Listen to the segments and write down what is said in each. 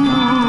Stop!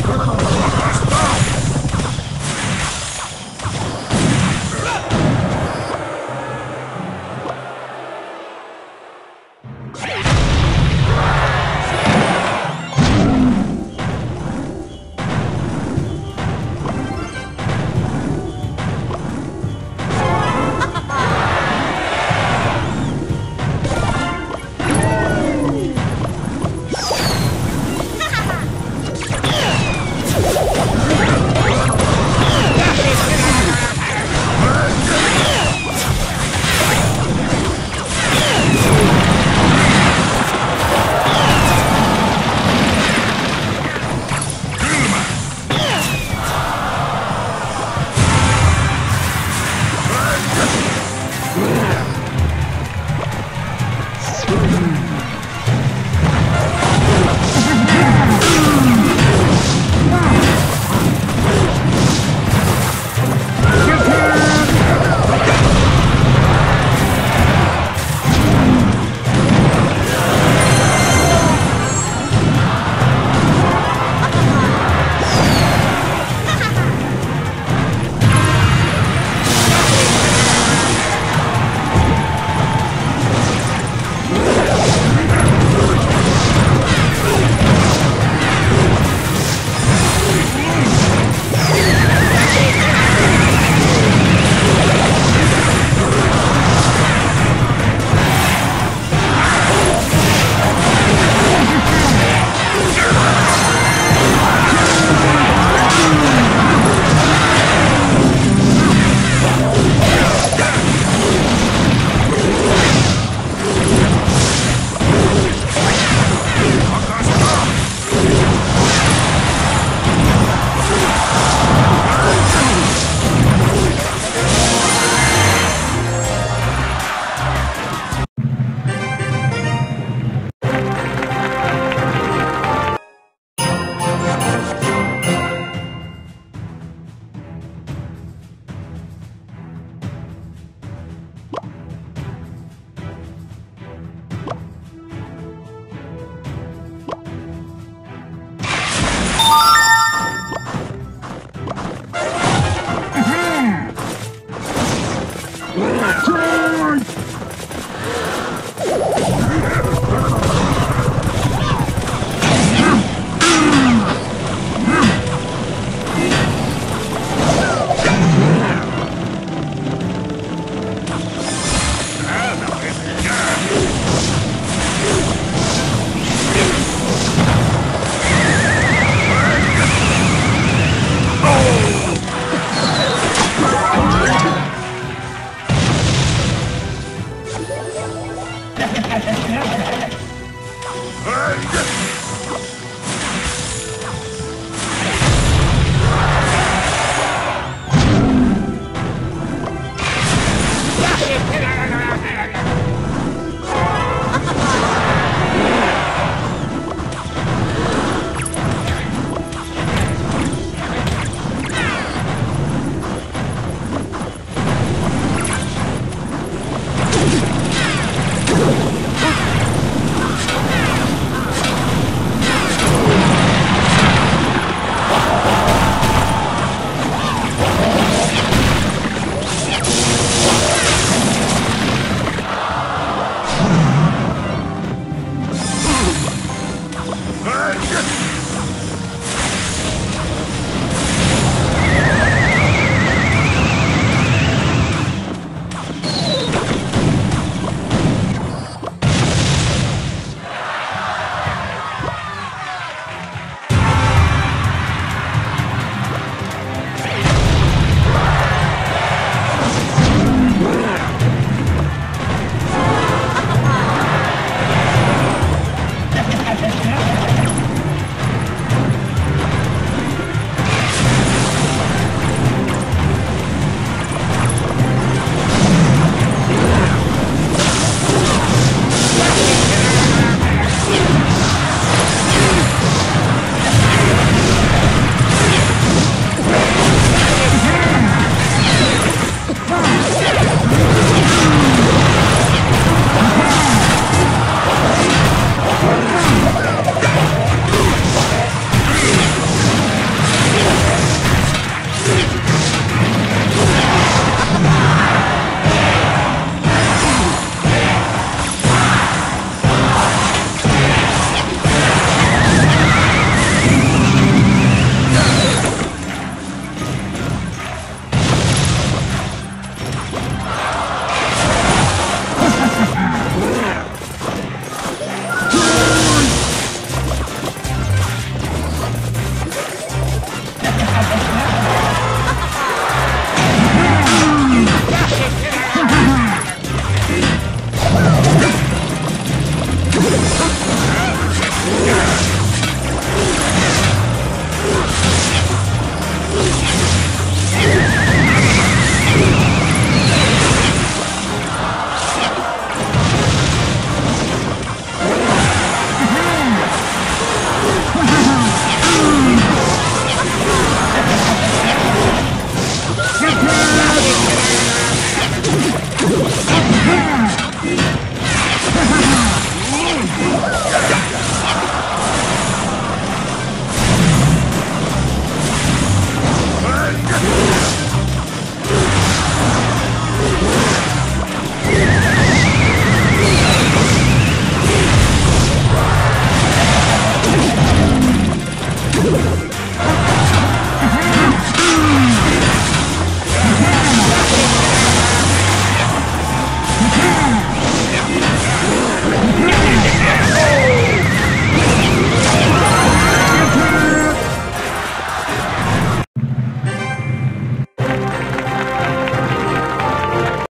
Come on.